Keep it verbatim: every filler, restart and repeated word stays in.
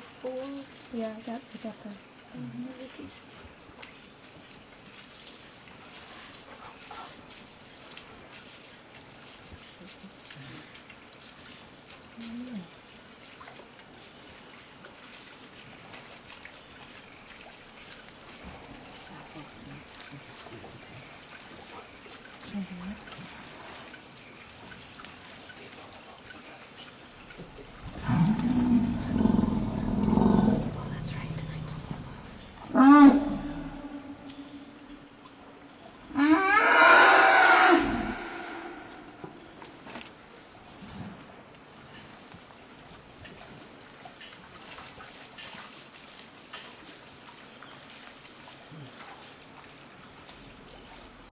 four. Yeah, that's better. Mm-hmm. Mm-hmm.